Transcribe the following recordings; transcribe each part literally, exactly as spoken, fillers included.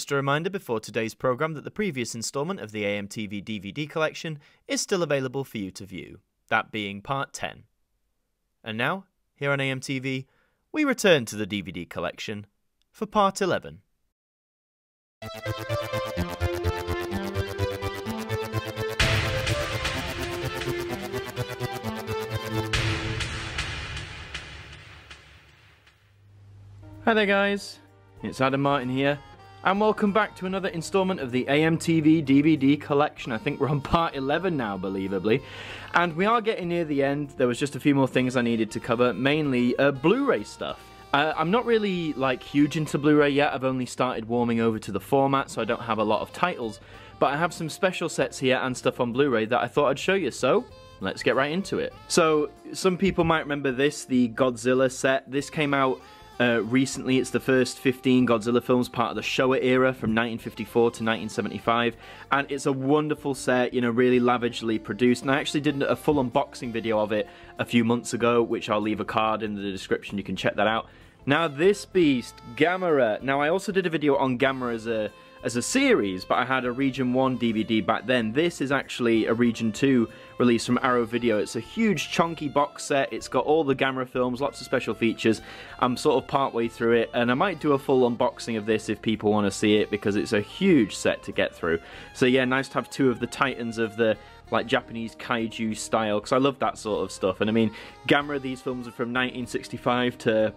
Just a reminder before today's programme that the previous instalment of the A M T V D V D collection is still available for you to view, that being part ten. And now, here on A M T V, we return to the D V D collection for part eleven. Hi there guys, it's Adam Martyn here, and welcome back to another instalment of the A M T V D V D collection. I think we're on part eleven now, believably, and we are getting near the end. There was just a few more things I needed to cover, mainly uh, Blu-ray stuff. Uh, I'm not really like huge into Blu-ray yet. I've only started warming over to the format, so I don't have a lot of titles, but I have some special sets here and stuff on Blu-ray that I thought I'd show you, so let's get right into it. So, some people might remember this, the Godzilla set. This came out Uh, recently. It's the first fifteen Godzilla films, part of the Showa era from nineteen fifty-four to nineteen seventy-five, and it's a wonderful set, you know, really lavishly produced, and I actually did a full unboxing video of it a few months ago, which I'll leave a card in the description, you can check that out. Now this beast, Gamera. Now I also did a video on Gamera as a, as a series, but I had a Region one D V D back then. This is actually a Region two release from Arrow Video. It's a huge chunky box set, it's got all the Gamera films, lots of special features. I'm sort of partway through it, and I might do a full unboxing of this if people want to see it, because it's a huge set to get through. So yeah, nice to have two of the titans of the like Japanese kaiju style, because I love that sort of stuff. And I mean, Gamera, these films are from nineteen sixty-five to,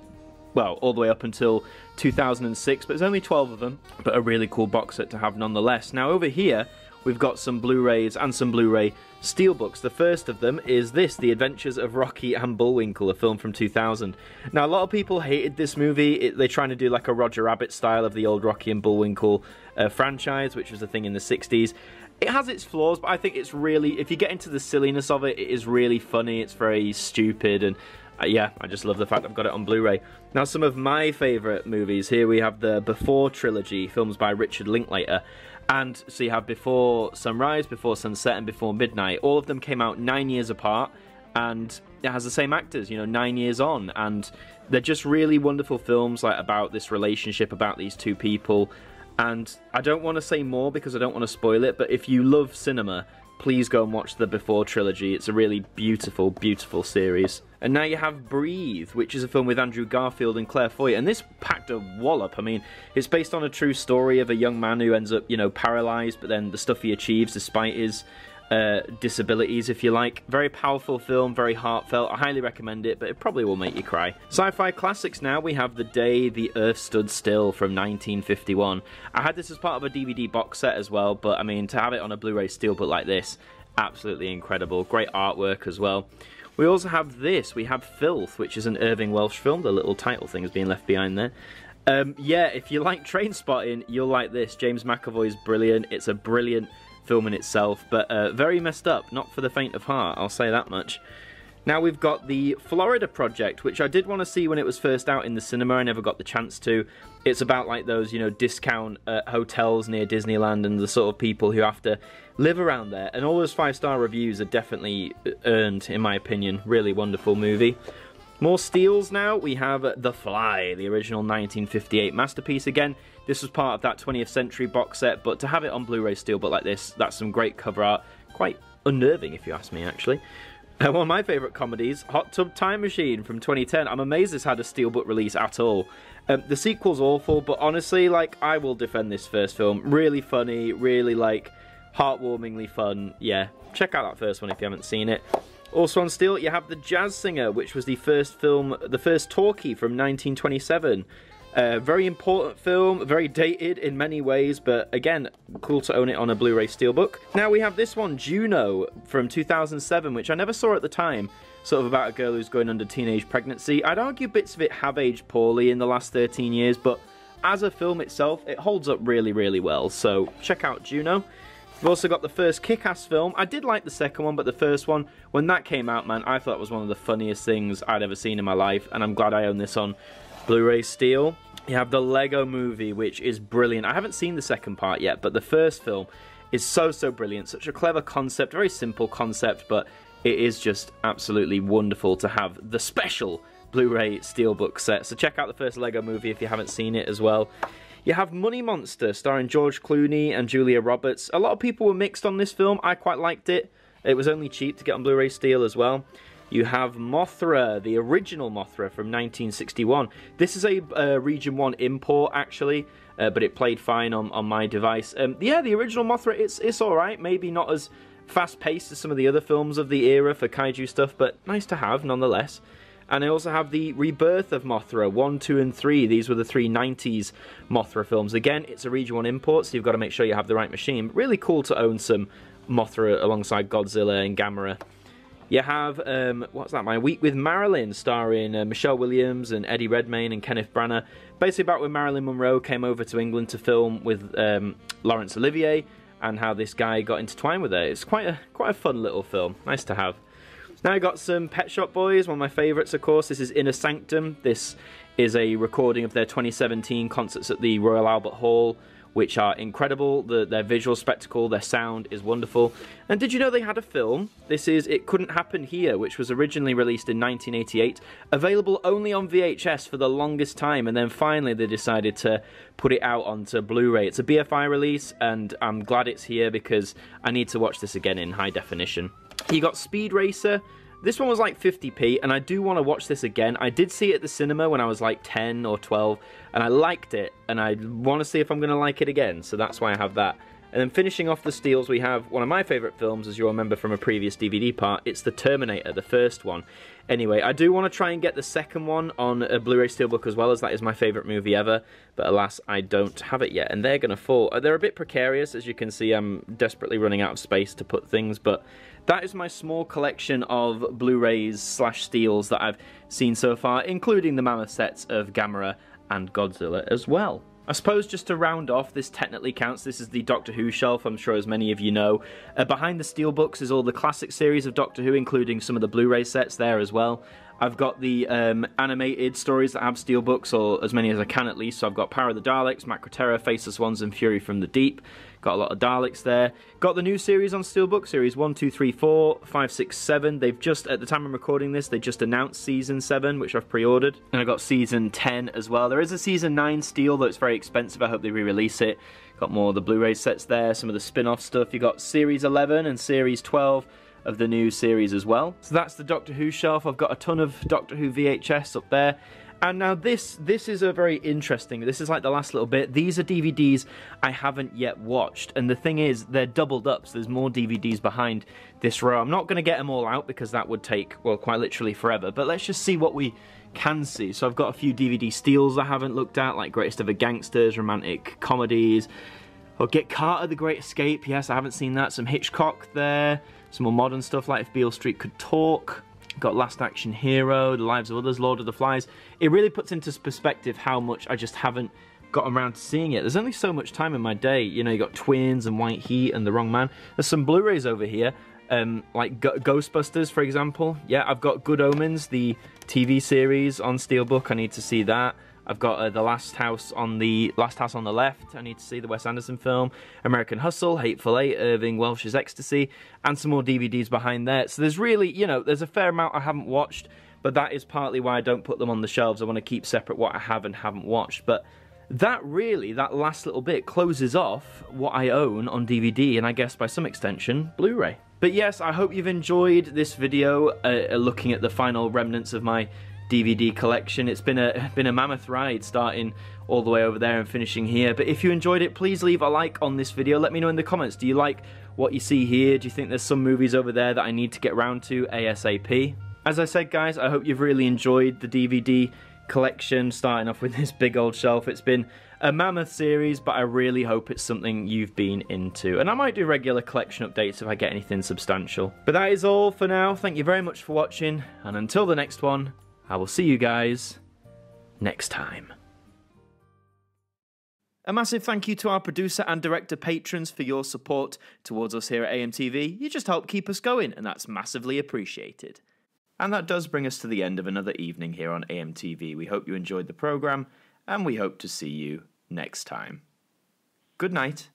well, all the way up until two thousand six, but there's only twelve of them, but a really cool box set to have nonetheless. Now over here, we've got some Blu-rays and some Blu-ray steelbooks. The first of them is this, The Adventures of Rocky and Bullwinkle, a film from two thousand. Now a lot of people hated this movie. It, they're trying to do like a Roger Rabbit style of the old Rocky and Bullwinkle uh, franchise, which was a thing in the sixties. It has its flaws, but I think it's really, if you get into the silliness of it, it is really funny, it's very stupid, and Uh, yeah, I just love the fact I've got it on Blu-ray. Now some of my favourite movies, here we have the Before trilogy, films by Richard Linklater. And so you have Before Sunrise, Before Sunset and Before Midnight. All of them came out nine years apart, and it has the same actors, you know, nine years on. And they're just really wonderful films, like about this relationship, about these two people. And I don't want to say more because I don't want to spoil it, but if you love cinema, please go and watch the Before trilogy. It's a really beautiful, beautiful series. And now you have Breathe, which is a film with Andrew Garfield and Claire Foy, and this packed a wallop. I mean, it's based on a true story of a young man who ends up, you know, paralysed, but then the stuff he achieves despite his uh, disabilities, if you like. Very powerful film, very heartfelt. I highly recommend it, but it probably will make you cry. Sci-fi classics now, we have The Day the Earth Stood Still from nineteen fifty-one. I had this as part of a D V D box set as well, but I mean, to have it on a Blu-ray steelbook like this, absolutely incredible. Great artwork as well. We also have this, we have Filth, which is an Irvine Welsh film. The little title thing is being left behind there. Um, yeah, if you like Trainspotting, you'll like this. James McAvoy is brilliant. It's a brilliant film in itself, but uh, very messed up. Not for the faint of heart, I'll say that much. Now we've got The Florida Project, which I did want to see when it was first out in the cinema. I never got the chance to. It's about like those, you know, discount uh, hotels near Disneyland and the sort of people who have to live around there. And all those five-star reviews are definitely earned, in my opinion. Really wonderful movie. More steals now. We have The Fly, the original nineteen fifty-eight masterpiece. Again, this was part of that twentieth century box set, but to have it on Blu-ray steelbook like this, that's some great cover art. Quite unnerving, if you ask me, actually. One of my favourite comedies, Hot Tub Time Machine from twenty ten. I'm amazed this had a steelbook release at all. Um, the sequel's awful, but honestly, like, I will defend this first film. Really funny, really, like, heartwarmingly fun. Yeah, check out that first one if you haven't seen it. Also on steel, you have The Jazz Singer, which was the first film, the first talkie from nineteen twenty-seven. Uh, very important film, very dated in many ways, but again, cool to own it on a Blu-ray steelbook. Now we have this one, Juno, from two thousand seven, which I never saw at the time, sort of about a girl who's going under teenage pregnancy. I'd argue bits of it have aged poorly in the last thirteen years, but as a film itself, it holds up really, really well, so check out Juno. We've also got the first Kick-Ass film. I did like the second one, but the first one, when that came out, man, I thought it was one of the funniest things I'd ever seen in my life, and I'm glad I own this on Blu-ray steel. You have The Lego Movie, which is brilliant. I haven't seen the second part yet, but the first film is so, so brilliant. Such a clever concept, very simple concept, but it is just absolutely wonderful to have the special Blu-ray steelbook set. So check out the first Lego Movie if you haven't seen it as well. You have Money Monster, starring George Clooney and Julia Roberts. A lot of people were mixed on this film. I quite liked it. It was only cheap to get on Blu-ray Steel as well. You have Mothra, the original Mothra from nineteen sixty-one. This is a uh, Region one import, actually, uh, but it played fine on, on my device. Um, yeah, the original Mothra, it's, it's alright. Maybe not as fast-paced as some of the other films of the era for kaiju stuff, but nice to have, nonetheless. And I also have the Rebirth of Mothra, one, two, and three. These were the three nineties Mothra films. Again, it's a Region one import, so you've got to make sure you have the right machine. Really cool to own some Mothra alongside Godzilla and Gamera. You have, um, what's that, My Week with Marilyn, starring uh, Michelle Williams and Eddie Redmayne and Kenneth Branagh. Basically about when Marilyn Monroe came over to England to film with um, Laurence Olivier and how this guy got intertwined with her. It's quite a, quite a fun little film. Nice to have. Now I got some Pet Shop Boys, one of my favourites of course. This is Inner Sanctum. This is a recording of their twenty seventeen concerts at the Royal Albert Hall, which are incredible. The, their visual spectacle, their sound is wonderful. And did you know they had a film? This is It Couldn't Happen Here, which was originally released in nineteen eighty-eight, available only on V H S for the longest time, and then finally they decided to put it out onto Blu-ray. It's a B F I release, and I'm glad it's here because I need to watch this again in high definition. You got Speed Racer. This one was like fifty p, and I do want to watch this again. I did see it at the cinema when I was like ten or twelve, and I liked it, and I want to see if I'm going to like it again, so that's why I have that. And then finishing off the steals, we have one of my favourite films, as you'll remember from a previous D V D part. It's The Terminator, the first one. Anyway, I do want to try and get the second one on a Blu-ray Steelbook as well, as that is my favourite movie ever, but alas, I don't have it yet, and they're going to fall. They're a bit precarious, as you can see. I'm desperately running out of space to put things, but that is my small collection of Blu-rays slash steals that I've seen so far, including the mammoth sets of Gamera and Godzilla as well. I suppose just to round off, this technically counts. This is the Doctor Who shelf, I'm sure as many of you know. Uh, behind the Steelbooks is all the classic series of Doctor Who, including some of the Blu-ray sets there as well. I've got the um, animated stories that have Steelbooks, or as many as I can at least. So I've got Power of the Daleks, Macroterra, Faceless Ones, and Fury from the Deep. Got a lot of Daleks there. Got the new series on Steelbook, series one, two, three, four, five, six, seven. They've just, at the time I'm recording this, they just announced season seven, which I've pre-ordered. And I got season ten as well. There is a season nine Steel, though it's very expensive. I hope they re-release it. Got more of the Blu-ray sets there, some of the spin-off stuff. You got series eleven and series twelve. Of the new series as well. So that's the Doctor Who shelf. I've got a ton of Doctor Who V H S up there. And now this, this is a very interesting, this is like the last little bit. These are D V Ds I haven't yet watched. And the thing is, they're doubled up, so there's more D V Ds behind this row. I'm not gonna get them all out because that would take, well, quite literally forever. But let's just see what we can see. So I've got a few D V D steals I haven't looked at, like Greatest Ever Gangsters, romantic comedies. Or Get Carter, The Great Escape. Yes, I haven't seen that. Some Hitchcock there. Some more modern stuff like If Beale Street Could Talk. Got Last Action Hero, The Lives of Others, Lord of the Flies. It really puts into perspective how much I just haven't gotten around to seeing it. There's only so much time in my day. You know, you got Twins and White Heat and The Wrong Man. There's some Blu-rays over here, um, like G Ghostbusters, for example. Yeah, I've got Good Omens, the T V series on Steelbook. I need to see that. I've got uh, The Last House on the Last House on the Left. I need to see the Wes Anderson film, American Hustle, Hateful Eight, Irving Welsh's Ecstasy, and some more D V Ds behind there. So there's really, you know, there's a fair amount I haven't watched, but that is partly why I don't put them on the shelves. I want to keep separate what I have and haven't watched. But that really, that last little bit closes off what I own on D V D, and I guess by some extension, Blu-ray. But yes, I hope you've enjoyed this video, uh, looking at the final remnants of my D V D collection. It's been a been a mammoth ride, starting all the way over there and finishing here. But if you enjoyed it, please leave a like on this video. Let me know in the comments. Do you like what you see here? Do you think there's some movies over there that I need to get round to ASAP? As I said, guys, I hope you've really enjoyed the D V D collection, starting off with this big old shelf. It's been a mammoth series, but I really hope it's something you've been into. And I might do regular collection updates if I get anything substantial. But that is all for now. Thank you very much for watching, and until the next one, I will see you guys next time. A massive thank you to our producer and director patrons for your support towards us here at A M T V. You just help keep us going, and that's massively appreciated. And that does bring us to the end of another evening here on A M T V. We hope you enjoyed the program, and we hope to see you next time. Good night.